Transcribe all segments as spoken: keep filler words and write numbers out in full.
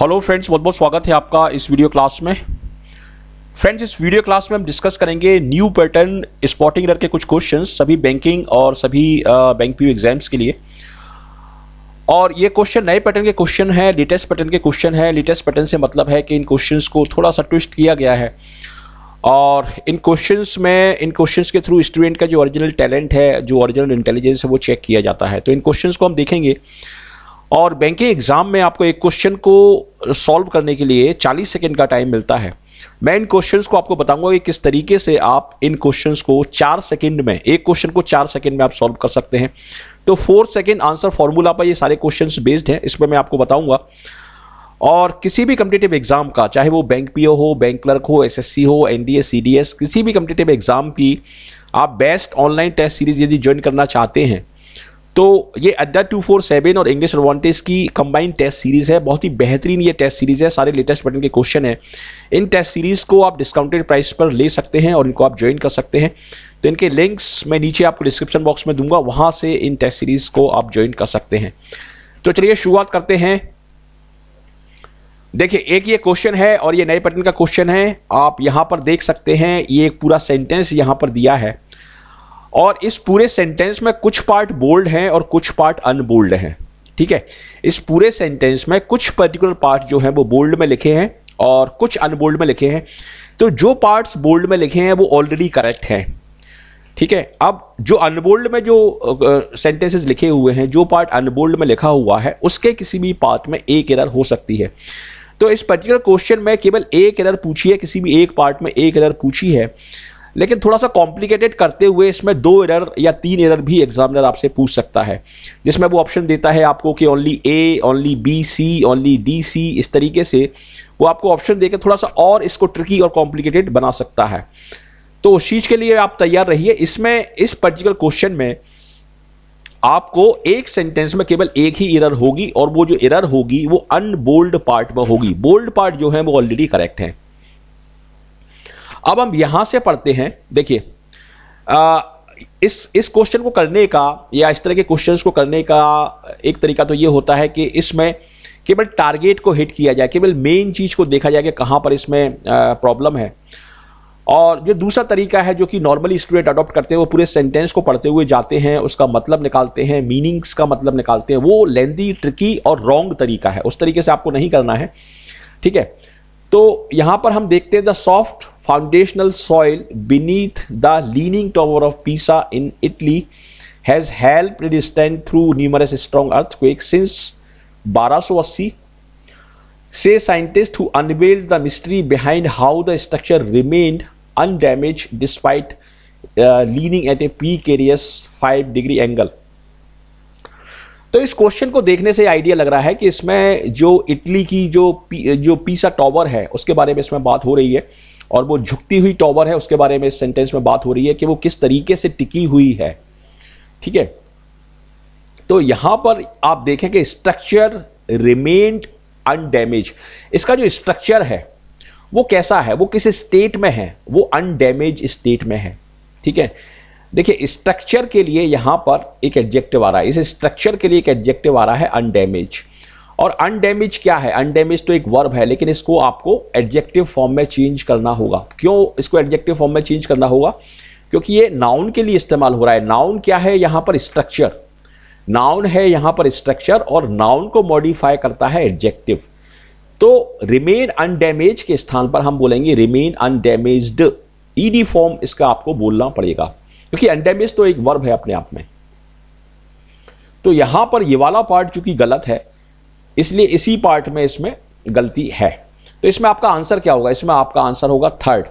Hello friends, बहुत बहुत स्वागत है आपका इस वीडियो क्लास में। फ्रेंड्स, इस वीडियो क्लास में हम डिस्कस करेंगे न्यू पैटर्न स्पॉटिंग एरर के कुछ क्वेश्चंस सभी बैंकिंग और सभी बैंक पीयू एग्जाम्स के लिए। और ये क्वेश्चन नए पैटर्न के क्वेश्चन हैं, लेटेस्ट पैटर्न के क्वेश्चन हैं। लेटेस्ट पैटर्न से मतलब है कि इन क्वेश्चंस को थोड़ा सा ट्विस्ट किया गया है और इन क्वेश्चंस में इन क्वेश्चंस के थ्रू स्टूडेंट का जो ओरिजिनल टैलेंट है, जो ओरिजिनल इंटेलिजेंस है, वो चेक किया जाता है। तो इन क्वेश्चंस को हम देखेंगे और बैंकिंग एग्ज़ाम में आपको एक क्वेश्चन को सॉल्व करने के लिए चालीस सेकेंड का टाइम मिलता है। मैं इन क्वेश्चंस को आपको बताऊंगा कि किस तरीके से आप इन क्वेश्चंस को चार सेकंड में, एक क्वेश्चन को चार सेकंड में आप सॉल्व कर सकते हैं। तो फोर सेकंड आंसर फार्मूला पर ये सारे क्वेश्चंस बेस्ड हैं, इसमें मैं आपको बताऊंगा। और किसी भी कॉम्पिटिटिव एग्ज़ाम का, चाहे वो बैंक पीओ हो, बैंक क्लर्क हो, एसएससी हो, एनडीए, सीडीएस, किसी भी कॉम्पिटिटिव एग्ज़ाम की आप बेस्ट ऑनलाइन टेस्ट सीरीज़ यदि ज्वाइन करना चाहते हैं तो ये अड्डा टू फोर सेवन और इंग्लिश एडवांटेज की कंबाइंड टेस्ट सीरीज़ है। बहुत ही बेहतरीन ये टेस्ट सीरीज़ है, सारे लेटेस्ट पैटर्न के क्वेश्चन हैं। इन टेस्ट सीरीज़ को आप डिस्काउंटेड प्राइस पर ले सकते हैं और इनको आप ज्वाइन कर सकते हैं। तो इनके लिंक्स मैं नीचे आपको डिस्क्रिप्शन बॉक्स में दूंगा, वहाँ से इन टेस्ट सीरीज़ को आप ज्वाइन कर सकते हैं। तो चलिए शुरुआत करते हैं। देखिए, एक ये क्वेश्चन है और ये नए पैटर्न का क्वेश्चन है। आप यहाँ पर देख सकते हैं ये एक पूरा सेंटेंस यहाँ पर दिया है और इस पूरे सेंटेंस में कुछ पार्ट बोल्ड हैं और कुछ पार्ट अनबोल्ड हैं। ठीक है, इस पूरे सेंटेंस में कुछ पर्टिकुलर पार्ट जो हैं वो बोल्ड में लिखे हैं और कुछ अनबोल्ड में लिखे हैं। तो जो पार्ट्स बोल्ड में लिखे हैं वो ऑलरेडी करेक्ट हैं। ठीक है, अब जो अनबोल्ड में जो सेंटेंसेस uh, लिखे हुए हैं, जो पार्ट अनबोल्ड में लिखा हुआ है, उसके किसी भी पार्ट में एक एरर हो सकती है। तो इस पर्टिकुलर क्वेश्चन में केवल एक एरर पूछी है, किसी भी एक पार्ट में एक एरर पूछी है, लेकिन थोड़ा सा कॉम्प्लिकेटेड करते हुए इसमें दो एरर या तीन एरर भी एग्जामिनर आपसे पूछ सकता है, जिसमें वो ऑप्शन देता है आपको कि only A, only B C, only D C. इस तरीके से वो आपको ऑप्शन देकर थोड़ा सा और इसको ट्रिकी और कॉम्प्लिकेटेड बना सकता है। तो उस चीज़ के लिए आप तैयार रहिए। इसमें इस पर्टिकुलर क्वेश्चन में आपको एक सेंटेंस में केवल एक ही एरर होगी और वो जो एरर होगी वो अनबोल्ड पार्ट में होगी। बोल्ड पार्ट जो है वो ऑलरेडी करेक्ट है। अब हम यहाँ से पढ़ते हैं। देखिए, इस इस क्वेश्चन को करने का या इस तरह के क्वेश्चंस को करने का एक तरीका तो ये होता है कि इसमें केवल टारगेट को हिट किया जाए, केवल मेन चीज़ को देखा जाए कि कहाँ पर इसमें प्रॉब्लम है। और जो दूसरा तरीका है जो कि नॉर्मली स्टूडेंट अडॉप्ट करते हैं, वो पूरे सेंटेंस को पढ़ते हुए जाते हैं, उसका मतलब निकालते हैं, मीनिंग्स का मतलब निकालते हैं। वो लेंदी, ट्रिकी और रॉन्ग तरीका है, उस तरीके से आपको नहीं करना है। ठीक है, तो यहाँ पर हम देखते हैं the soft foundational soil beneath the leaning tower of Pisa in Italy has help it stand through numerous strong earthquake since बारह सौ अस्सी से scientist who unveiled the mystery behind how the structure remained undamaged despite leaning at a precarious five degree angle. तो इस question को देखने से idea लग रहा है कि इसमें जो इटली की जो पी, जो पीसा टॉवर है उसके बारे में इसमें बात हो रही है और वो झुकती हुई टॉवर है उसके बारे में इस सेंटेंस में बात हो रही है कि वो किस तरीके से टिकी हुई है। ठीक है, तो यहाँ पर आप देखें कि स्ट्रक्चर रिमेन्ड अनडैमेज, इसका जो स्ट्रक्चर है वो कैसा है, वो किस स्टेट में है, वो अनडैमेज स्टेट में है। ठीक है, देखिए, स्ट्रक्चर के लिए यहाँ पर एक एडजेक्टिव आ रहा है, इस स्ट्रक्चर के लिए एक एडजेक्टिव आ रहा है अनडैमेज। और अनडैमेज क्या है? अनडैमेज तो एक वर्ब है, लेकिन इसको आपको एडजेक्टिव फॉर्म में चेंज करना होगा। क्यों इसको एडजेक्टिव फॉर्म में चेंज करना होगा? क्योंकि ये नाउन के लिए इस्तेमाल हो रहा है। नाउन क्या है यहाँ पर? स्ट्रक्चर। नाउन है यहाँ पर स्ट्रक्चर और नाउन को मॉडिफाई करता है एडजेक्टिव। तो रिमेन अनडैमेज के स्थान पर हम बोलेंगे रिमेन अनडैमेज्ड। ईडी फॉर्म इसका आपको बोलना पड़ेगा क्योंकि अनडैमेज तो एक वर्ब है अपने आप में। तो यहां पर ये वाला पार्ट चूंकि गलत है, इसलिए इसी पार्ट में इसमें गलती है। तो इसमें आपका आंसर क्या होगा? इसमें आपका आंसर होगा थर्ड।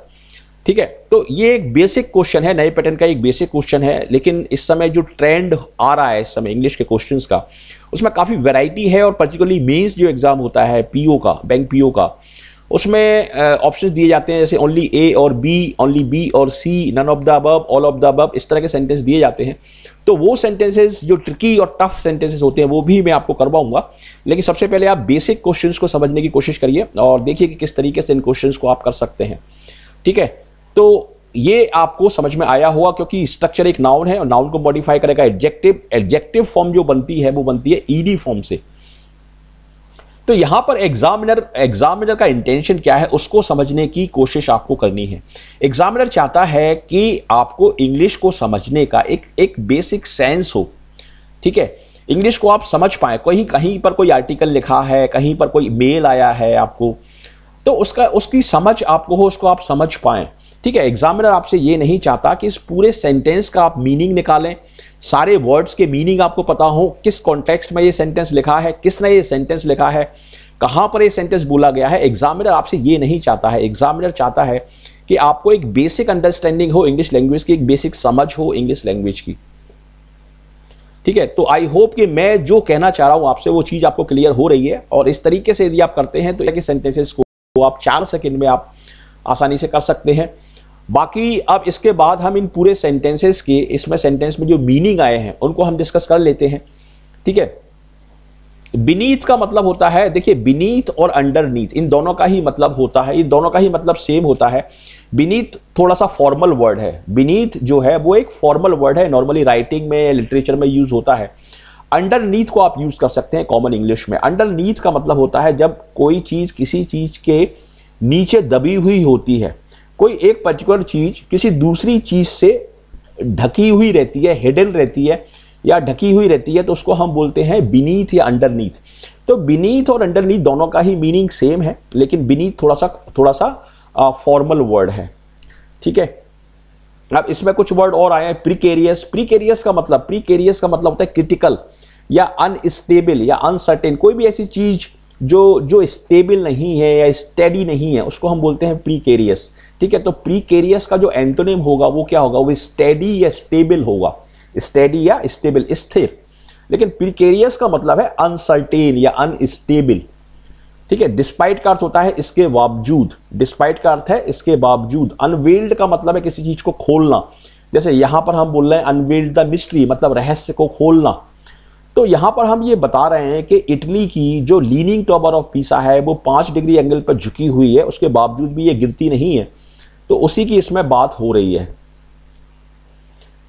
ठीक है, तो ये एक बेसिक क्वेश्चन है, नए पैटर्न का एक बेसिक क्वेश्चन है। लेकिन इस समय जो ट्रेंड आ रहा है इस समय इंग्लिश के क्वेश्चंस का, उसमें काफ़ी वैरायटी है। और पर्टिकुलरली मेंस जो एग्ज़ाम होता है पीओ का, बैंक पीओ का, उसमें ऑप्शंस दिए जाते हैं जैसे ओनली ए और बी, ओनली बी और C, none of the above, all of the above, इस तरह के सेंटेंस दिए जाते हैं। तो वो सेंटेंसेस जो ट्रिकी और टफ सेंटेंसेस होते हैं वो भी मैं आपको करवाऊंगा। लेकिन सबसे पहले आप बेसिक क्वेश्चंस को समझने की कोशिश करिए और देखिए कि किस तरीके से इन क्वेश्चंस को आप कर सकते हैं। ठीक है, तो ये आपको समझ में आया होगा क्योंकि स्ट्रक्चर एक नाउन है और नाउन को मॉडिफाई करेगा एडजेक्टिव। एडजेक्टिव फॉर्म जो बनती है वो बनती है ईडी फॉर्म से। तो यहाँ पर एग्जामिनर एग्जामिनर का इंटेंशन क्या है उसको समझने की कोशिश आपको करनी है। एग्जामिनर चाहता है कि आपको इंग्लिश को समझने का एक एक बेसिक सेंस हो, ठीक है, इंग्लिश को आप समझ पाएँ। कहीं कहीं पर कोई आर्टिकल लिखा है, कहीं पर कोई मेल आया है आपको, तो उसका उसकी समझ आपको हो, उसको आप समझ पाएँ, ठीक है। एग्जामिनर आपसे ये नहीं चाहता कि इस पूरे सेंटेंस का आप मीनिंग निकालें, सारे वर्ड्स के मीनिंग आपको पता हो, किस कॉन्टेक्स्ट में ये सेंटेंस लिखा है, किसने ये सेंटेंस लिखा है, कहाँ पर ये सेंटेंस बोला गया है। एग्जामिनर आपसे ये नहीं चाहता है। एग्जामिनर चाहता है कि आपको एक बेसिक अंडरस्टैंडिंग हो इंग्लिश लैंग्वेज की, एक बेसिक समझ हो इंग्लिश लैंग्वेज की, ठीक है। तो आई होप कि मैं जो कहना चाह रहा हूँ आपसे वो चीज़ आपको क्लियर हो रही है। और इस तरीके से यदि आप करते हैं तो सेंटेंसेस को आप चार सेकेंड में आप आसानी से कर सकते हैं। बाकी अब इसके बाद हम इन पूरे सेंटेंसेस के इसमें सेंटेंस में जो मीनिंग आए हैं उनको हम डिस्कस कर लेते हैं, ठीक है। बीनीथ का मतलब होता है, देखिए बीनीथ और अंडरनीथ इन दोनों का ही मतलब होता है, इन दोनों का ही मतलब सेम होता है। बीनीथ थोड़ा सा फॉर्मल वर्ड है, बीनीथ जो है वो एक फॉर्मल वर्ड है, नॉर्मली राइटिंग में लिटरेचर में यूज होता है। अंडरनीथ को आप यूज कर सकते हैं कॉमन इंग्लिश में। अंडरनीथ का मतलब होता है जब कोई चीज किसी चीज के नीचे दबी हुई होती है, कोई एक पर्टिकुलर चीज़ किसी दूसरी चीज़ से ढकी हुई रहती है, हिडन रहती है या ढकी हुई रहती है, तो उसको हम बोलते हैं बीनीथ या अंडरनीथ। तो बीनीथ और अंडरनीथ दोनों का ही मीनिंग सेम है, लेकिन बीनीथ थोड़ा सा थोड़ा सा फॉर्मल वर्ड है, ठीक है। अब इसमें कुछ वर्ड और आए हैं, प्रीकेरियस। प्रीकेरियस का मतलब प्रीकेरियस का मतलब होता है क्रिटिकल या अनस्टेबल या अनसर्टेन। कोई भी ऐसी चीज़ जो जो स्टेबल नहीं है या स्टेडी नहीं है उसको हम बोलते हैं प्रीकेरियस, ठीक है। तो प्रीकेरियस का जो एंटोनिम होगा वो क्या होगा, वो स्टेडी या स्टेबल होगा, स्टेडी या स्टेबल स्थिर। लेकिन प्रीकेरियस का मतलब है अनसर्टेन या अनस्टेबल, ठीक है। डिस्पाइट का अर्थ होता है इसके बावजूद, डिस्पाइट का अर्थ है इसके बावजूद। अनवेल्ड का मतलब है किसी चीज को खोलना, जैसे यहां पर हम बोल रहे हैं अनवेल्ड द मिस्ट्री, मतलब रहस्य को खोलना। तो यहाँ पर हम ये बता रहे हैं कि इटली की जो लीनिंग टॉवर ऑफ पीसा है वो पाँच डिग्री एंगल पर झुकी हुई है, उसके बावजूद भी ये गिरती नहीं है, तो उसी की इसमें बात हो रही है,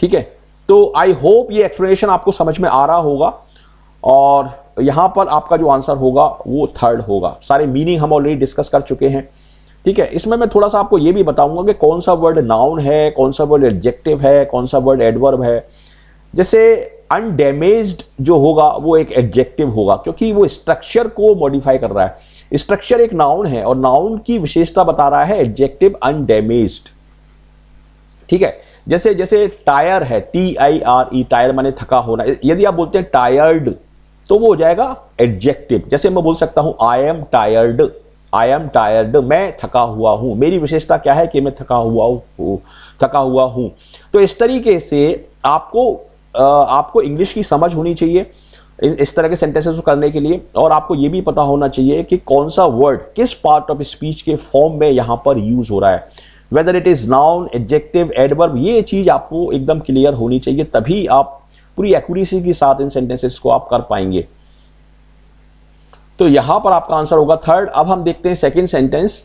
ठीक है। तो आई होप ये एक्सप्लेनेशन आपको समझ में आ रहा होगा। और यहाँ पर आपका जो आंसर होगा वो थर्ड होगा। सारे मीनिंग हम ऑलरेडी डिस्कस कर चुके हैं, ठीक है। इसमें मैं थोड़ा सा आपको ये भी बताऊँगा कि कौन सा वर्ड नाउन है, कौन सा वर्ड एडजेक्टिव है, कौन सा वर्ड एडवर्ब है। जैसे अनडेमेज्ड जो होगा वो एक एडजेक्टिव होगा, क्योंकि वो स्ट्रक्चर को मॉडिफाई कर रहा है। स्ट्रक्चर एक नाउन है और नाउन की विशेषता बता रहा है एडजेक्टिव अनडेमेज्ड, ठीक है। जैसे जैसे टायर है, T I R E, tire माने थका होना। यदि आप बोलते हैं टायर्ड तो वो हो जाएगा एडजेक्टिव। जैसे मैं बोल सकता हूँ I am tired, I am tired, मैं थका हुआ हूँ। मेरी विशेषता क्या है कि मैं थका हुआ हूँ, थका हुआ हूँ। तो इस तरीके से आपको आपको इंग्लिश की समझ होनी चाहिए इस तरह के सेंटेंसेस को करने के लिए। और आपको ये भी पता होना चाहिए कि कौन सा वर्ड किस पार्ट ऑफ स्पीच के फॉर्म में यहाँ पर यूज हो रहा है, whether it is noun, adjective, adverb. ये चीज़ आपको एकदम क्लियर होनी चाहिए, तभी आप पूरी एक्यूरेसी के साथ इन सेंटेंसेस को आप कर पाएंगे। तो यहाँ पर आपका आंसर होगा थर्ड। अब हम देखते हैं second sentence.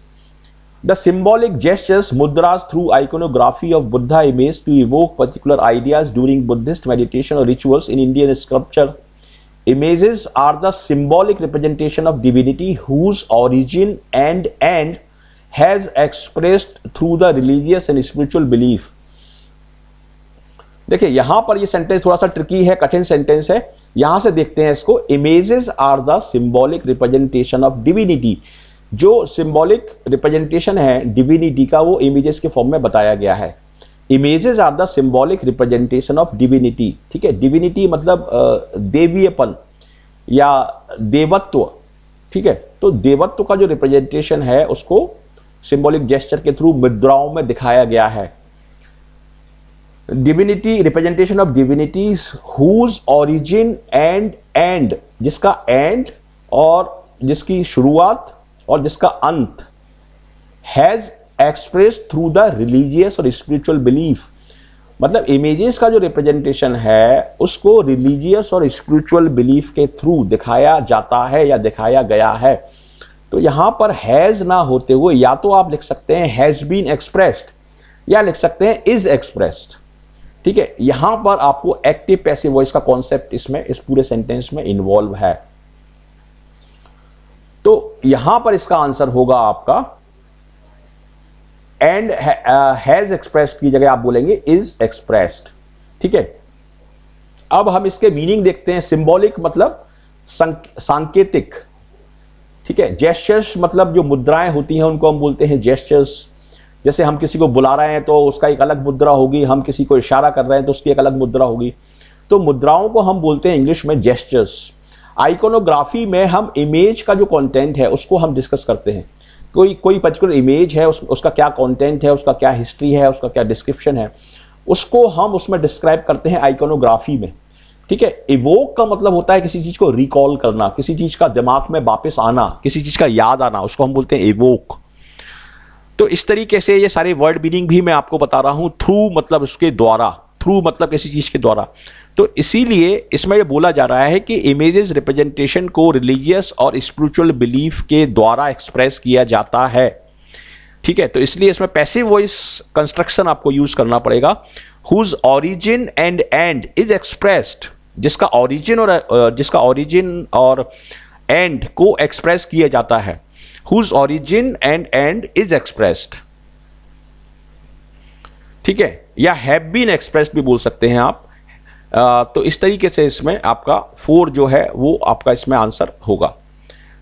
The symbolic gestures, mudras through iconography of Buddha images to evoke particular ideas during Buddhist meditation or rituals in Indian sculpture. Images are the symbolic representation of divinity whose origin and end has expressed through the religious and spiritual belief. देखिए यहाँ पर ये sentence थोड़ा सा tricky है, कठिन sentence है। यहाँ से देखते हैं इसको। Images are the symbolic representation of divinity. जो सिंबॉलिक रिप्रेजेंटेशन है डिविनिटी का वो इमेजेस के फॉर्म में बताया गया है। Images are the symbolic representation of divinity, ठीक है। डिविनिटी मतलब देवीयपन या देवत्व, ठीक है। तो देवत्व का जो रिप्रेजेंटेशन है उसको सिंबॉलिक जेस्चर के थ्रू मुद्राओं में दिखाया गया है। Divinity, representation of divinities whose origin and end, जिसका एंड और जिसकी शुरुआत और जिसका अंत, has expressed through the religious और स्पिरिचुअल बिलीफ, मतलब इमेजेस का जो रिप्रेजेंटेशन है उसको रिलीजियस और स्पिरिचुअल बिलीफ के थ्रू दिखाया जाता है या दिखाया गया है। तो यहाँ पर हैज ना होते हुए या तो आप लिख सकते हैं हैज बीन एक्सप्रेस्ड या लिख सकते हैं इज एक्सप्रेस्ड, ठीक है। यहाँ पर आपको एक्टिव पैसिव वॉइस का कॉन्सेप्ट इसमें इस पूरे सेंटेंस में इन्वॉल्व है। तो यहां पर इसका आंसर होगा आपका एंड हैज एक्सप्रेस्ड की जगह आप बोलेंगे इज एक्सप्रेस्ड। ठीक है, अब हम इसके मीनिंग देखते हैं। सिंबॉलिक मतलब सांकेतिक, ठीक है। जेस्चर्स मतलब जो मुद्राएं होती हैं उनको हम बोलते हैं जेस्चर्स। जैसे हम किसी को बुला रहे हैं तो उसका एक अलग मुद्रा होगी, हम किसी को इशारा कर रहे हैं तो उसकी एक अलग मुद्रा होगी। तो मुद्राओं को हम बोलते हैं इंग्लिश में जेस्चर्स। आइकोनोग्राफी में हम इमेज का जो कंटेंट है उसको हम डिस्कस करते हैं। कोई कोई पर्टिकुलर इमेज है, उस, उसका क्या कंटेंट है, उसका क्या हिस्ट्री है, उसका क्या डिस्क्रिप्शन है, उसको हम उसमें डिस्क्राइब करते हैं आइकोनोग्राफी में। ठीक है, इवोक का मतलब होता है किसी चीज़ को रिकॉल करना, किसी चीज़ का दिमाग में वापस आना, किसी चीज़ का याद आना, उसको हम बोलते हैं इवोक। तो इस तरीके से ये सारे वर्ड मीनिंग भी मैं आपको बता रहा हूँ। थ्रू मतलब उसके द्वारा, थ्रू मतलब किसी चीज़ के द्वारा। तो इसीलिए इसमें यह बोला जा रहा है कि इमेजेस रिप्रेजेंटेशन को रिलीजियस और स्पिरिचुअल बिलीफ के द्वारा एक्सप्रेस किया जाता है। ठीक है, तो इसलिए इसमें पैसिव वॉइस कंस्ट्रक्शन आपको यूज करना पड़ेगा। Whose origin and end is expressed, जिसका ऑरिजिन और जिसका ऑरिजिन और एंड को एक्सप्रेस किया जाता है। Whose origin and end is expressed, ठीक है, या हैव बीन एक्सप्रेस्ड भी बोल सकते हैं आप। आ, तो इस तरीके से इसमें आपका फोर जो है वो आपका इसमें आंसर होगा।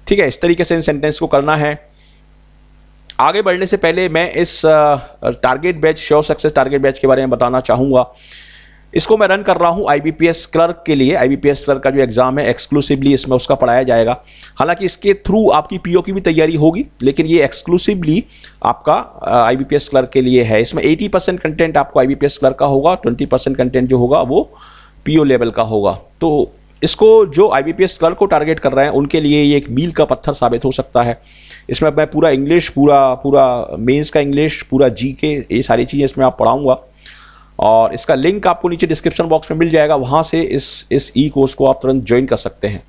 ठीक है, इस तरीके से इन सेंटेंस को करना है। आगे बढ़ने से पहले मैं इस target batch, sure success target batch के बारे में बताना चाहूँगा। इसको मैं रन कर रहा हूँ आईबीपीएस क्लर्क के लिए। आईबीपीएस क्लर्क का जो एग्ज़ाम है एक्सक्लूसिवली इसमें उसका पढ़ाया जाएगा। हालांकि इसके थ्रू आपकी पीओ की भी तैयारी होगी, लेकिन ये एक्सक्लूसिवली आपका आईबीपीएस क्लर्क के लिए है। इसमें अस्सी परसेंट कंटेंट आपको आईबीपीएस क्लर्क का होगा, बीस परसेंट कंटेंट जो होगा वो पीओ लेवल का होगा। तो इसको जो आईबीपीएस क्लर्क को टारगेट कर रहे हैं उनके लिए ये एक मील का पत्थर साबित हो सकता है। इसमें मैं पूरा इंग्लिश, पूरा पूरा मेंस का इंग्लिश, पूरा जीके, ये सारी चीज़ें इसमें आप पढ़ाऊँगा। और इसका लिंक आपको नीचे डिस्क्रिप्शन बॉक्स में मिल जाएगा, वहाँ से इस इस ई कोर्स को आप तुरंत ज्वाइन कर सकते हैं।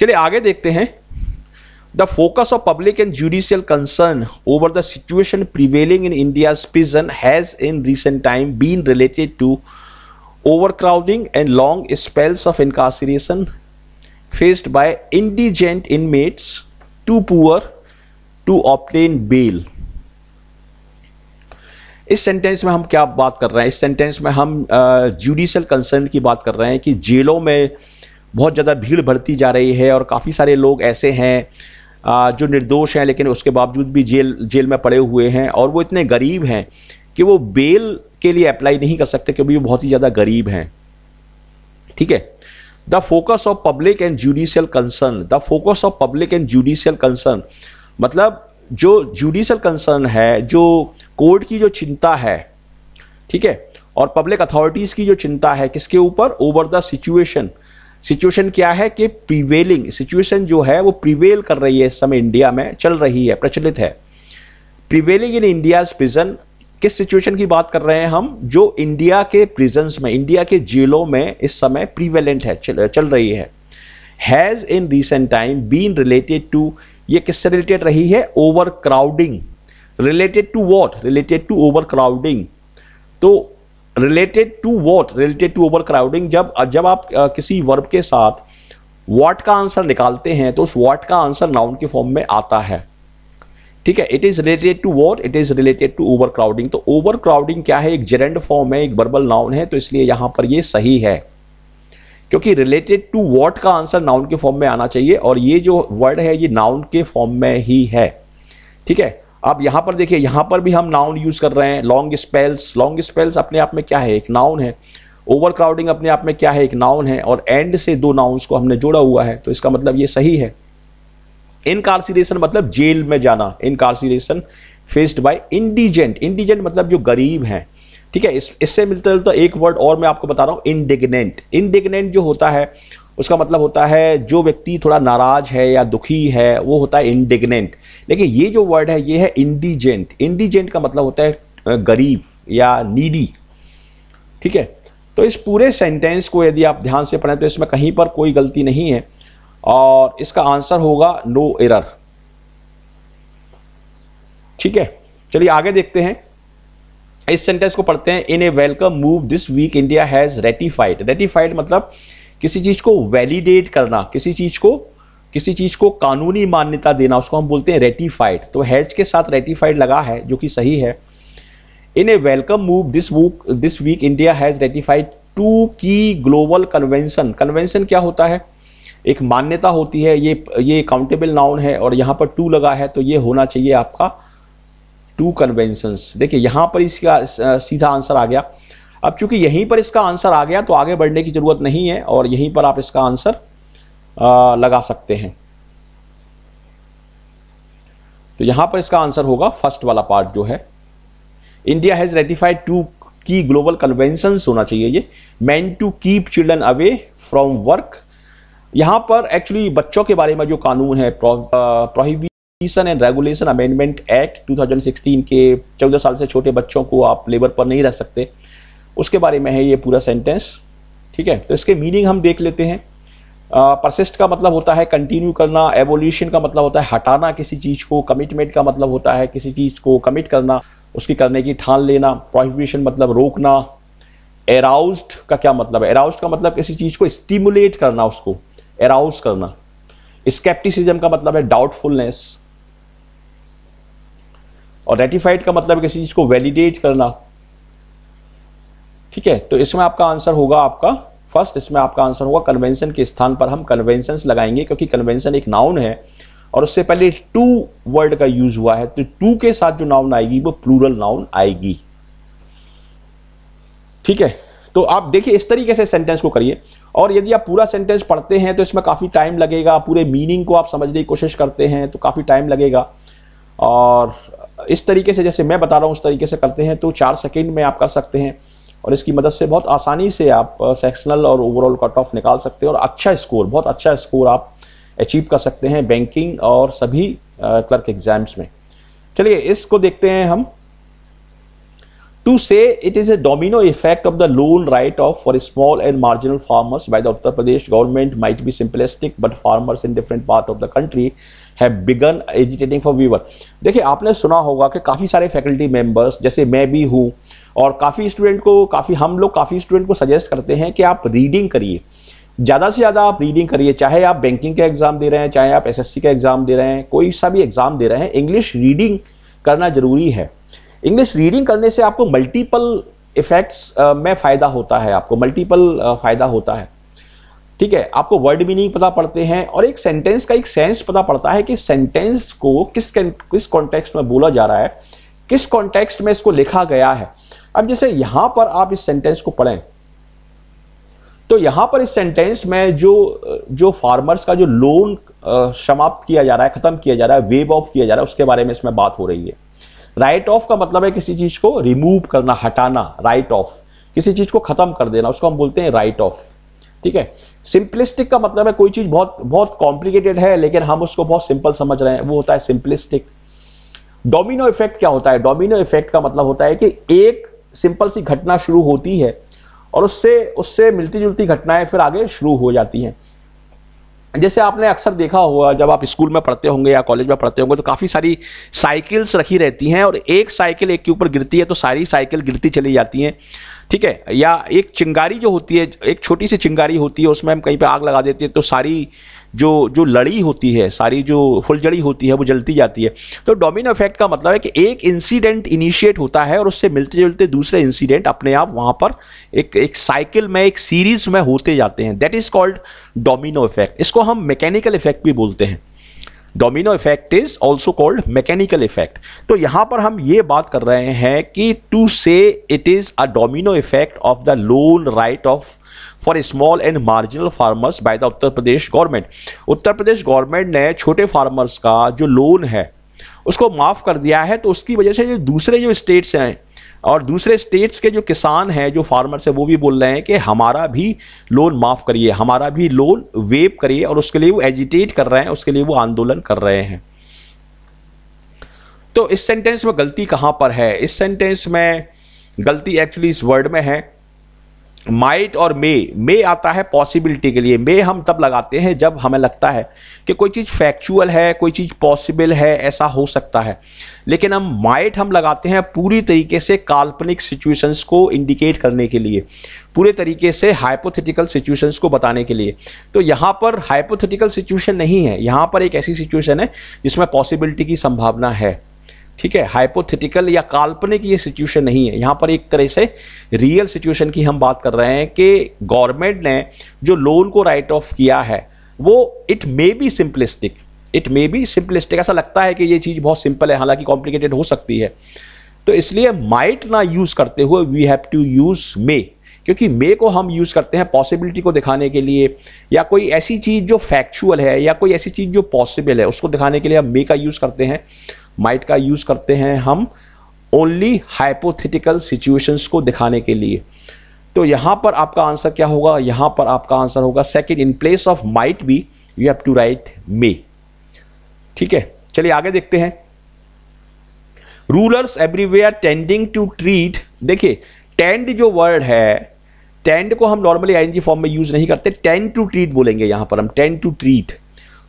चलिए आगे देखते हैं। The focus of public and judicial concern over the situation prevailing in India's prison has in recent time been related to overcrowding and long spells of incarceration faced by indigent inmates too poor to obtain bail. इस sentence में हम क्या बात कर रहे हैं? इस sentence में हम ज्यूडिशियल uh, कंसर्न की बात कर रहे हैं कि जेलों में बहुत ज़्यादा भीड़ बढ़ती जा रही है और काफ़ी सारे लोग ऐसे हैं uh, जो निर्दोष हैं लेकिन उसके बावजूद भी जेल जेल में पड़े हुए हैं, और वो इतने गरीब हैं कि वो बेल के लिए अप्लाई नहीं कर सकते क्योंकि वो बहुत ही ज़्यादा गरीब हैं। ठीक है, the focus of public and judicial concern, the focus of public and judicial concern मतलब जो ज्यूडिशियल कंसर्न है, जो कोर्ट की जो चिंता है, ठीक है, और पब्लिक अथॉरिटीज़ की जो चिंता है, किसके ऊपर? Over the situation. सिचुएशन क्या है कि प्रिवेलिंग सिचुएशन जो है वो प्रिवेल कर रही है, इस समय इंडिया में चल रही है, प्रचलित है। प्रिवेलिंग इन इंडियाज प्रिजन, किस सिचुएशन की बात कर रहे हैं हम? जो इंडिया के प्रिजन्स में, इंडिया के जेलों में इस समय प्रिवेलेंट है, चल, चल रही है। Has in recent time been related to, ये किससे रिलेटेड रही है? Overcrowding. Related to what? Related to overcrowding. तो related to what? Related to overcrowding. जब जब आप किसी वर्ब के साथ वॉट का आंसर निकालते हैं तो उस वॉट का आंसर नाउन के फॉर्म में आता है। ठीक है, it is related to what? It is related to overcrowding. तो ओवर क्राउडिंग क्या है? एक जेरेंड फॉर्म है, एक वर्बल नाउन है, तो इसलिए यहाँ पर ये सही है क्योंकि रिलेटेड टू वॉट का आंसर नाउन के फॉर्म में आना चाहिए और ये जो वर्ड है ये नाउन के फॉर्म में ही है। ठीक है, अब यहाँ पर देखिए, यहाँ पर भी हम नाउन यूज़ कर रहे हैं। लॉन्ग स्पेल्स, लॉन्ग स्पेल्स अपने आप में क्या है? एक नाउन है। ओवर क्राउडिंग अपने आप में क्या है? एक नाउन है। और एंड से दो नाउन्स को हमने जोड़ा हुआ है, तो इसका मतलब ये सही है। इनकार्सिरेशन मतलब जेल में जाना, incarceration faced by indigent. Indigent मतलब जो गरीब हैं। ठीक है, इस इससे मिलता जुलता एक वर्ड और मैं आपको बता रहा हूँ, इंडिग्नेंट। इंडिग्नेंट जो होता है उसका मतलब होता है जो व्यक्ति थोड़ा नाराज है या दुखी है वो होता है इंडिग्नेंट, लेकिन ये जो वर्ड है ये है इंडिजेंट। इंडिजेंट का मतलब होता है गरीब या नीडी। ठीक है, तो इस पूरे सेंटेंस को यदि आप ध्यान से पढ़ें तो इसमें कहीं पर कोई गलती नहीं है और इसका आंसर होगा नो एरर। ठीक है, चलिए आगे देखते हैं। इस सेंटेंस को पढ़ते हैं। In a welcome move this week India has ratified. Ratified मतलब किसी चीज़ को वैलिडेट करना, किसी चीज़ को किसी चीज़ को कानूनी मान्यता देना, उसको हम बोलते हैं रेटिफाइड। तो हैज के साथ रेटिफाइड लगा है जो कि सही है। In a welcome move this week this week India has ratified two key global convention. Convention क्या होता है? एक मान्यता होती है, ये ये काउंटेबल नाउन है और यहाँ पर टू लगा है तो ये होना चाहिए आपका टू कन्वेंशंस। देखिए यहाँ पर इसका सीधा आंसर आ गया। अब चूंकि यहीं पर इसका आंसर आ गया तो आगे बढ़ने की ज़रूरत नहीं है और यहीं पर आप इसका आंसर आ, लगा सकते हैं। तो यहाँ पर इसका आंसर होगा फर्स्ट वाला पार्ट जो है India has ratified two key global conventions होना चाहिए ये। Meant to keep children away from work. यहाँ पर एक्चुअली बच्चों के बारे में जो कानून है prohibition and regulation amendment act दो हज़ार सोलह के चौदह साल से छोटे बच्चों को आप लेबर पर नहीं रह सकते, उसके बारे में है ये पूरा सेंटेंस। ठीक है, तो इसके मीनिंग हम देख लेते हैं। परसिस्ट का मतलब होता है कंटिन्यू करना, एवोल्यूशन का मतलब होता है हटाना किसी चीज़ को, कमिटमेंट का मतलब होता है किसी चीज़ को कमिट करना, उसकी करने की ठान लेना, प्रोहिबिशन मतलब रोकना। एराउज्ड का क्या मतलब है? एराउज्ड का मतलब किसी चीज़ को स्टिमुलेट करना, उसको एराउज करना। स्केप्टिसिज्म का मतलब है डाउटफुलनेस और रेटिफाइड का मतलब किसी चीज़ को वैलिडेट करना। ठीक है, तो इसमें आपका आंसर होगा आपका फर्स्ट, इसमें आपका आंसर होगा कन्वेंशन के स्थान पर हम कन्वेंशंस लगाएंगे क्योंकि कन्वेंशन एक नाउन है और उससे पहले टू वर्ड का यूज हुआ है तो टू के साथ जो नाउन आएगी वो प्लूरल नाउन आएगी। ठीक है, तो आप देखिए इस तरीके से सेंटेंस को करिए और यदि आप पूरा सेंटेंस पढ़ते हैं तो इसमें काफ़ी टाइम लगेगा, पूरे मीनिंग को आप समझने की कोशिश करते हैं तो काफ़ी टाइम लगेगा। और इस तरीके से जैसे मैं बता रहा हूँ उस तरीके से करते हैं तो चार सेकेंड में आप कर सकते हैं और इसकी मदद से बहुत आसानी से आप सेक्शनल और ओवरऑल कट ऑफ निकाल सकते हैं और अच्छा स्कोर, बहुत अच्छा स्कोर आप अचीव कर सकते हैं बैंकिंग और सभी क्लर्क एग्जाम्स में। चलिए इसको देखते हैं हम। To say it is a domino effect of the loan write-off for small and marginal farmers by the Uttar Pradesh government might be simplistic, but farmers in different parts of the country have begun agitating for waiver. देखिए आपने सुना होगा कि काफ़ी सारे faculty members, जैसे मैं भी हूँ और काफ़ी स्टूडेंट को काफ़ी हम लोग काफ़ी स्टूडेंट को सजेस्ट करते हैं कि आप रीडिंग करिए, ज़्यादा से ज़्यादा आप रीडिंग करिए। चाहे आप बैंकिंग का एग्ज़ाम दे रहे हैं, चाहे आप एस एस सी का एग्ज़ाम दे रहे हैं, कोई सा भी एग्ज़ाम दे रहे हैं, इंग्लिश रीडिंग करना ज़रूरी है। इंग्लिश रीडिंग करने से आपको मल्टीपल इफ़ेक्ट्स में फ़ायदा होता है, आपको मल्टीपल फ़ायदा होता है। ठीक है, आपको वर्ड मीनिंग पता पड़ते हैं और एक सेंटेंस का एक सेंस पता पड़ता है कि सेंटेंस को किस किस कॉन्टेक्स्ट में बोला जा रहा है, किस कॉन्टेक्स्ट में इसको लिखा गया है। अब जैसे यहाँ पर आप इस सेंटेंस को पढ़ें तो यहाँ पर इस सेंटेंस में जो जो फार्मर्स का जो लोन समाप्त किया जा रहा है, ख़त्म किया जा रहा है, वेव ऑफ किया जा रहा है, उसके बारे में इसमें बात हो रही है। राइट ऑफ का मतलब है किसी चीज़ को रिमूव करना, हटाना, राइट ऑफ किसी चीज़ को ख़त्म कर देना, उसको हम बोलते हैं राइट ऑफ। ठीक है, सिंपलिस्टिक का मतलब है कोई चीज़ बहुत बहुत कॉम्प्लिकेटेड है लेकिन हम उसको बहुत सिंपल समझ रहे हैं, वो होता है सिंपलिस्टिक। डोमिनो इफेक्ट क्या होता है? डोमिनो इफेक्ट का मतलब होता है कि एक सिंपल सी घटना शुरू होती है और उससे उससे मिलती जुलती घटनाएँ फिर आगे शुरू हो जाती हैं। जैसे आपने अक्सर देखा होगा जब आप स्कूल में पढ़ते होंगे या कॉलेज में पढ़ते होंगे तो काफ़ी सारी साइकिल्स रखी रहती हैं और एक साइकिल एक के ऊपर गिरती है तो सारी साइकिल गिरती चली जाती हैं। ठीक है, या एक चिंगारी जो होती है, एक छोटी सी चिंगारी होती है, उसमें हम कहीं पे आग लगा देते हैं तो सारी जो जो लड़ी होती है, सारी जो फुलझड़ी होती है वो जलती जाती है। तो डोमिनो इफेक्ट का मतलब है कि एक इंसिडेंट इनिशिएट होता है और उससे मिलते जुलते दूसरे इंसिडेंट अपने आप वहाँ पर एक एक साइकिल में, एक सीरीज में होते जाते हैं। That is called domino effect. इसको हम मैकेनिकल इफेक्ट भी बोलते हैं। Domino effect is also called mechanical effect. तो यहाँ पर हम ये बात कर रहे हैं कि टू से it is a domino effect of the loan write off for small and marginal farmers by the Uttar Pradesh government. Uttar Pradesh government ने छोटे फार्मर्स का जो लोन है उसको माफ़ कर दिया है तो उसकी वजह से जो दूसरे जो स्टेट्स हैं और दूसरे स्टेट्स के जो किसान हैं, जो फार्मर्स हैं, वो भी बोल रहे हैं कि हमारा भी लोन माफ़ करिए, हमारा भी लोन वेव करिए और उसके लिए वो एजिटेट कर रहे हैं, उसके लिए वो आंदोलन कर रहे हैं। तो इस सेंटेंस में गलती कहाँ पर है? इस सेंटेंस में गलती एक्चुअली इस वर्ड में है माइट और मे। मे आता है पॉसिबिलिटी के लिए। मे हम तब लगाते हैं जब हमें लगता है कि कोई चीज़ फैक्चुअल है, कोई चीज़ पॉसिबल है, ऐसा हो सकता है, लेकिन हम माइट हम लगाते हैं पूरी तरीके से काल्पनिक सिचुएशंस को इंडिकेट करने के लिए। पूरे तरीके से हाइपोथेटिकल सिचुएशंस को बताने के लिए। तो यहाँ पर हाइपोथेटिकल सिचुएशन नहीं है, यहाँ पर एक ऐसी सिचुएशन है जिसमें पॉसिबिलिटी की संभावना है। ठीक है, हाइपोथेटिकल या काल्पनिक ये सिचुएशन नहीं है, यहाँ पर एक तरह से रियल सिचुएशन की हम बात कर रहे हैं कि गवर्नमेंट ने जो लोन को राइट ऑफ किया है वो it may be simplistic, it may be simplistic, ऐसा लगता है कि ये चीज़ बहुत सिंपल है, हालांकि कॉम्प्लिकेटेड हो सकती है। तो इसलिए माइट ना यूज़ करते हुए we have to use may, क्योंकि मे को हम यूज़ करते हैं पॉसिबिलिटी को दिखाने के लिए, या कोई ऐसी चीज़ जो फैक्चुअल है या कोई ऐसी चीज़ जो पॉसिबल है उसको दिखाने के लिए हम मे का यूज़ करते हैं, माइट का यूज़ करते हैं हम ओनली हाइपोथेटिकल सिचुएशंस को दिखाने के लिए। तो यहाँ पर आपका आंसर क्या होगा, यहाँ पर आपका आंसर होगा second, in place of might be you have to write may. ठीक है, चलिए आगे देखते हैं। Rulers everywhere tending to treat, देखिए टेंड जो वर्ड है, टेंड को हम नॉर्मली आईएनजी फॉर्म में यूज नहीं करते, टेंड टू ट्रीट बोलेंगे यहाँ पर हम, tend to treat.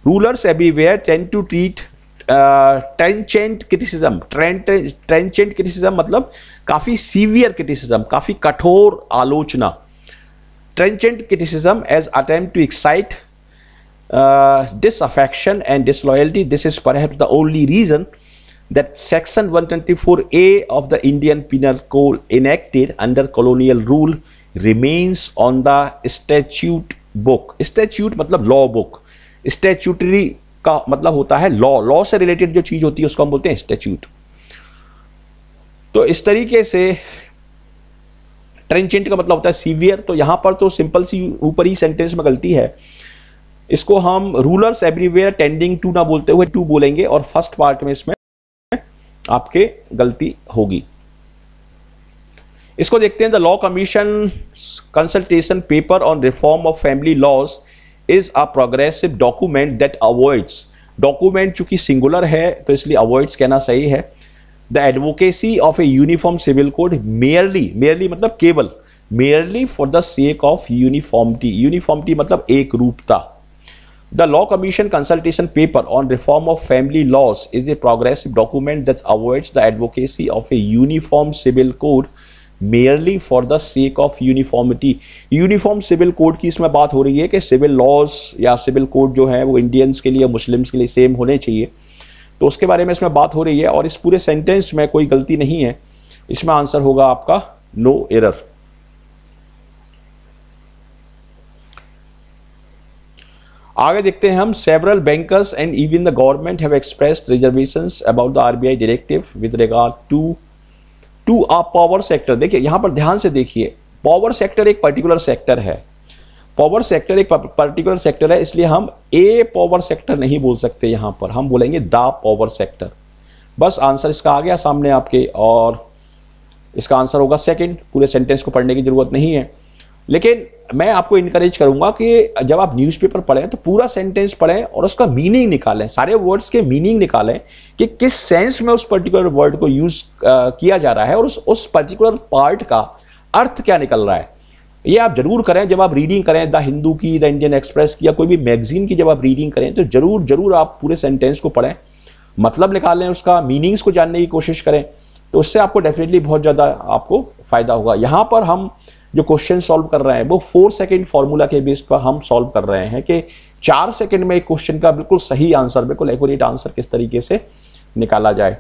Rulers everywhere tend to treat trenchant criticism, trenchant criticism मतलब काफ़ी सीवियर क्रिटिसिज्म, काफ़ी कठोर आलोचना। Trenchant criticism as attempt to excite disaffection and disloyalty, this is perhaps the only reason that section one twenty-four A of the Indian Penal Code enacted under colonial rule remains on the statute book. Statute मतलब law book, statutory का मतलब होता है law, law से related जो चीज़ होती है उसको हम बोलते हैं statute। तो इस तरीके से trenchant का मतलब होता है सीवियर। तो यहाँ पर तो सिंपल सी ऊपर ही सेंटेंस में गलती है, इसको हम रूलर्स एवरीवेयर टेंडिंग टू ना बोलते हुए टू बोलेंगे और फर्स्ट पार्ट में इसमें आपके गलती होगी। इसको देखते हैं, the law commission consultation paper on reform of family laws is a progressive document that avoids, document चूंकि सिंगुलर है तो इसलिए अवॉइड्स कहना सही है, the advocacy of a uniform civil code merely, merely मतलब केवल, merely for the sake of uniformity, uniformity मतलब एक रूपता। The Law Commission consultation paper on reform of family laws is a progressive document that avoids the advocacy of a uniform civil code merely for the sake of uniformity. Uniform civil code की इसमें बात हो रही है कि civil laws या civil code जो है वो Indians के लिए, Muslims के लिए सेम होने चाहिए, तो उसके बारे में इसमें बात हो रही है। और इस पूरे सेंटेंस में कोई गलती नहीं है, इसमें आंसर होगा आपका नो एरर। आगे देखते हैं हम, several bankers and even the government have expressed reservations about the RBI directive with regard to to a power sector. देखिए यहाँ पर ध्यान से देखिए, पावर सेक्टर एक पर्टिकुलर सेक्टर है, पावर सेक्टर एक पर्टिकुलर सेक्टर है, इसलिए हम ए पावर सेक्टर नहीं बोल सकते, यहाँ पर हम बोलेंगे द पावर सेक्टर। बस आंसर इसका आ गया सामने आपके, और इसका आंसर होगा सेकेंड। पूरे सेंटेंस को पढ़ने की जरूरत नहीं है, लेकिन मैं आपको इनकरेज करूंगा कि जब आप न्यूज़पेपर पढ़ें तो पूरा सेंटेंस पढ़ें और उसका मीनिंग निकालें, सारे वर्ड्स के मीनिंग निकालें कि किस सेंस में उस पर्टिकुलर वर्ड को यूज़ किया जा रहा है और उस उस पर्टिकुलर पार्ट का अर्थ क्या निकल रहा है। ये आप ज़रूर करें जब आप रीडिंग करें द हिंदू की, द इंडियन एक्सप्रेस की या कोई भी मैगजीन की, जब आप रीडिंग करें तो ज़रूर ज़रूर आप पूरे सेंटेंस को पढ़ें, मतलब निकालें, उसका मीनिंग्स को जानने की कोशिश करें, तो उससे आपको डेफिनेटली बहुत ज़्यादा आपको फ़ायदा होगा। यहाँ पर हम जो क्वेश्चन सॉल्व कर रहे हैं वो फोर सेकेंड फार्मूला के बेस पर हम सॉल्व कर रहे हैं कि चार सेकेंड में एक क्वेश्चन का बिल्कुल सही आंसर, बिल्कुल एक्यूरेट आंसर किस तरीके से निकाला जाए।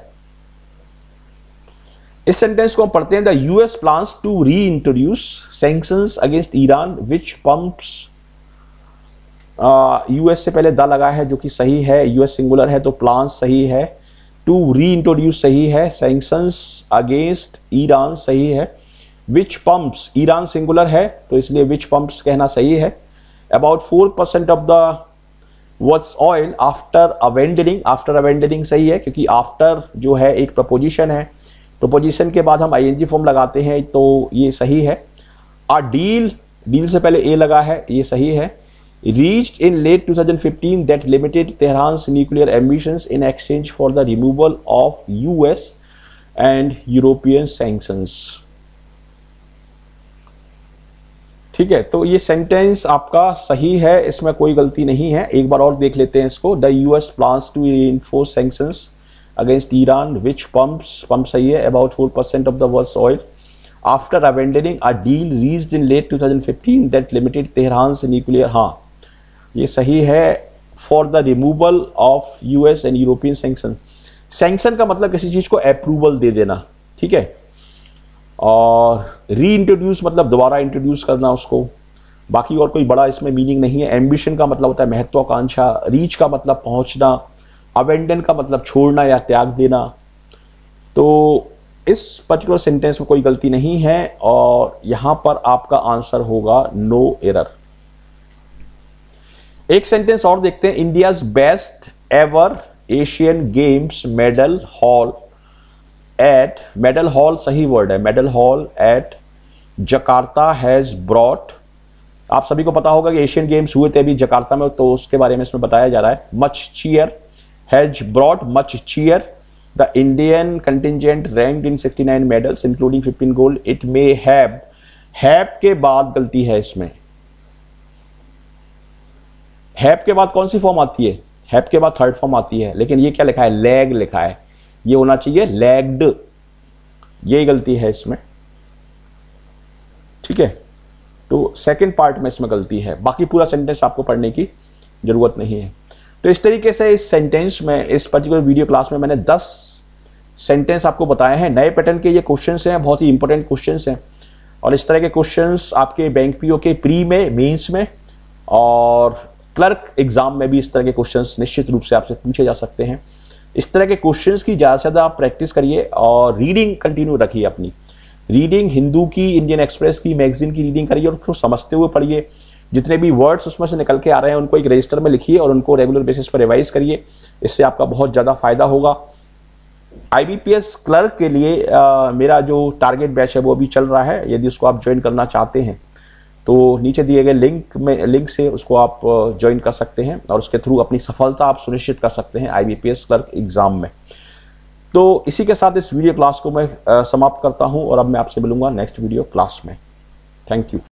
इस सेंटेंस को हम पढ़ते हैं, the US plans to reintroduce sanctions against Iran which pumps, US से पहले द लगा है जो कि सही है, यूएस सिंगुलर है तो प्लान्स सही है, टू री इंट्रोड्यूस सही है, सैंक्शंस अगेंस्ट ईरान सही है, विच पम्प्स ईरान सिंगुलर है तो इसलिए विच पम्प्स कहना सही है, about four percent of the world's oil after abandoning, after abandoning सही है क्योंकि आफ्टर जो है एक प्रपोजिशन है, प्रपोजिशन के बाद हम आई एन जी फॉर्म लगाते हैं तो ये सही है। आ डील, डील से पहले ए लगा है ये सही है, reached in late two thousand fifteen that limited Tehran's nuclear ambitions in exchange for the removal of U S and European sanctions. ठीक है, तो ये सेंटेंस आपका सही है, इसमें कोई गलती नहीं है। एक बार और देख लेते हैं इसको, the US plans to reinforce sanctions against Iran which pumps, pump सही है, about four percent of the world's oil after abandoning a deal reached in late twenty fifteen that limited Tehran's nuclear. हाँ ये सही है, for the removal of U S and European sanction. Sanction का मतलब किसी चीज़ को approval दे देना, ठीक है, और reintroduce मतलब दोबारा introduce करना उसको, बाकी और कोई बड़ा इसमें मीनिंग नहीं है. एम्बिशन का मतलब होता है महत्वाकांक्षा, रीच का मतलब पहुंचना, अबेंडन का मतलब छोड़ना या त्याग देना. तो इस पर्टिकुलर सेंटेंस में कोई गलती नहीं है और यहाँ पर आपका आंसर होगा नो एरर. एक सेंटेंस और देखते हैं. India's best ever Asian Games medal haul at, medal haul सही वर्ड है, medal haul at Jakarta has brought. आप सभी को पता होगा कि एशियन गेम्स हुए थे अभी जकार्ता में, तो उसके बारे में इसमें बताया जा रहा है. Much cheer has brought much cheer the Indian contingent ranked in sixty nine medals including fifteen gold. It may have, have के बाद गलती है इसमें. हैव के बाद कौन सी फॉर्म आती है? हैव के बाद थर्ड फॉर्म आती है, लेकिन ये क्या लिखा है? लैग लिखा है, ये होना चाहिए लैग्ड. ये गलती है इसमें, ठीक है, तो सेकंड पार्ट में इसमें गलती है. बाकी पूरा सेंटेंस आपको पढ़ने की ज़रूरत नहीं है. तो इस तरीके से इस सेंटेंस में, इस पर्टिकुलर वीडियो क्लास में मैंने दस सेंटेंस आपको बताए हैं. नए पैटर्न के ये क्वेश्चंस हैं, बहुत ही इंपॉर्टेंट क्वेश्चंस हैं, और इस तरह के क्वेश्चंस आपके बैंक पीओ के प्री में, मेंस में और क्लर्क एग्जाम में भी इस तरह के क्वेश्चंस निश्चित रूप से आपसे पूछे जा सकते हैं. इस तरह के क्वेश्चंस की ज़्यादा से ज़्यादा आप प्रैक्टिस करिए और रीडिंग कंटिन्यू रखिए अपनी. रीडिंग हिंदू की, इंडियन एक्सप्रेस की, मैगजीन की रीडिंग करिए और उसको समझते हुए पढ़िए. जितने भी वर्ड्स उसमें से निकल के आ रहे हैं उनको एक रजिस्टर में लिखिए और उनको रेगुलर बेसिस पर रिवाइज करिए. इससे आपका बहुत ज़्यादा फायदा होगा. आईबीपीएस क्लर्क के लिए आ, मेरा जो टारगेट बैच है वो अभी चल रहा है. यदि उसको आप ज्वाइन करना चाहते हैं तो नीचे दिए गए लिंक में, लिंक से उसको आप ज्वाइन कर सकते हैं और उसके थ्रू अपनी सफलता आप सुनिश्चित कर सकते हैं आईबीपीएस क्लर्क एग्जाम में. तो इसी के साथ इस वीडियो क्लास को मैं समाप्त करता हूं और अब मैं आपसे मिलूंगा नेक्स्ट वीडियो क्लास में. Thank you.